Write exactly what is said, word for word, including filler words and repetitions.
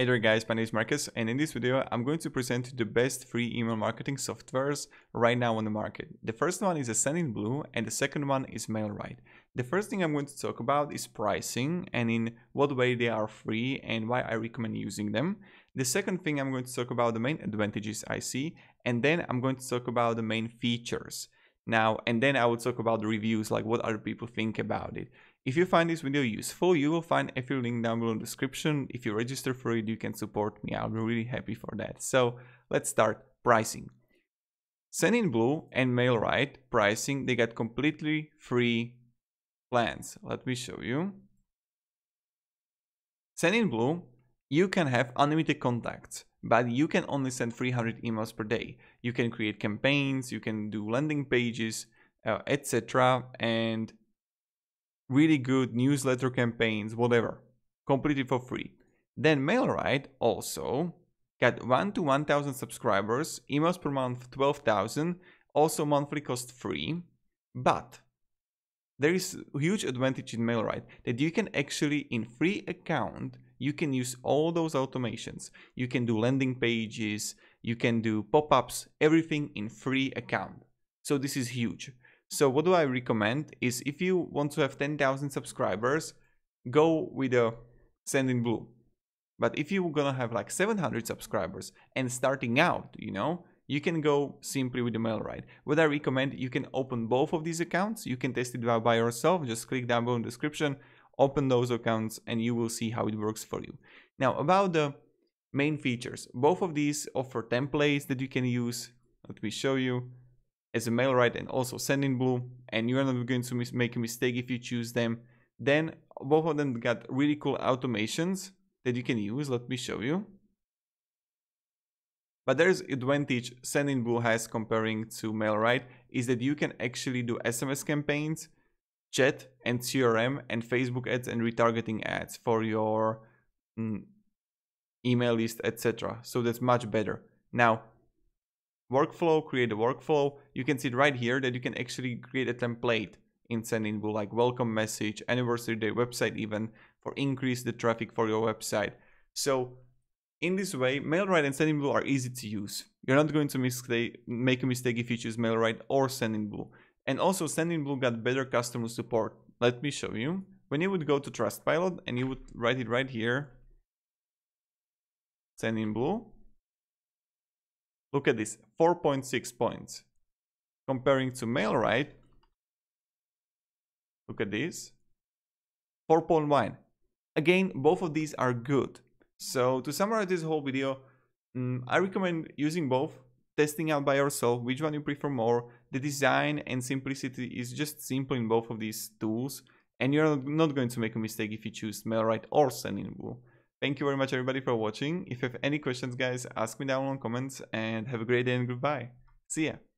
Hey there guys, my name is Marcus and in this video I'm going to present the best free email marketing softwares right now on the market. The first one is Sendinblue and the second one is MailerLite. The first thing I'm going to talk about is pricing and in what way they are free and why I recommend using them. The second thing I'm going to talk about the main advantages I see, and then I'm going to talk about the main features. Now, and then I will talk about the reviews, like what other people think about it. If you find this video useful, you will find affiliate link down below in the description. If you register for it, you can support me. I'll be really happy for that. So let's start pricing. Sendinblue and MailerLite pricing, they got completely free plans. Let me show you. Sendinblue, you can have unlimited contacts, but you can only send three hundred emails per day. You can create campaigns, you can do landing pages, uh, et cetera, and really good newsletter campaigns, whatever, completely for free. Then MailerLite also got one to one thousand subscribers, emails per month twelve thousand, also monthly cost free. But there is a huge advantage in MailerLite that you can actually, in free account, you can use all those automations. You can do landing pages, you can do pop-ups, everything in free account. So this is huge. So what do I recommend is if you want to have ten thousand subscribers, go with a Sendinblue. But if you're gonna have like seven hundred subscribers and starting out, you know, you can go simply with the MailerLite. What I recommend, you can open both of these accounts. You can test it by, by yourself. Just click down below in the description, open those accounts, and you will see how it works for you. Now about the main features, both of these offer templates that you can use. Let me show you. As a MailerLite and also Sendinblue, and you are not going to mis make a mistake if you choose them. Then both of them got really cool automations that you can use. Let me show you. But there's advantage Sendinblue has comparing to MailerLite is that you can actually do S M S campaigns, chat and C R M and Facebook ads and retargeting ads for your mm, email list, et cetera. So that's much better. Now, workflow, create a workflow. You can see it right here that you can actually create a template in Sendinblue, like welcome message, anniversary day, website event, for increase the traffic for your website. So in this way, MailerLite and Sendinblue are easy to use. You're not going to mistake, make a mistake if you choose MailerLite or Sendinblue. And also Sendinblue got better customer support. Let me show you. When you would go to Trustpilot and you would write it right here, Sendinblue. Look at this, four point six points. Comparing to MailerLite, look at this, four point one. Again, both of these are good. So to summarize this whole video, um, I recommend using both, testing out by yourself which one you prefer more. The design and simplicity is just simple in both of these tools, and you're not going to make a mistake if you choose MailerLite or Sendinblue. Thank you very much everybody for watching. If you have any questions guys, ask me down in the comments and have a great day and goodbye. See ya!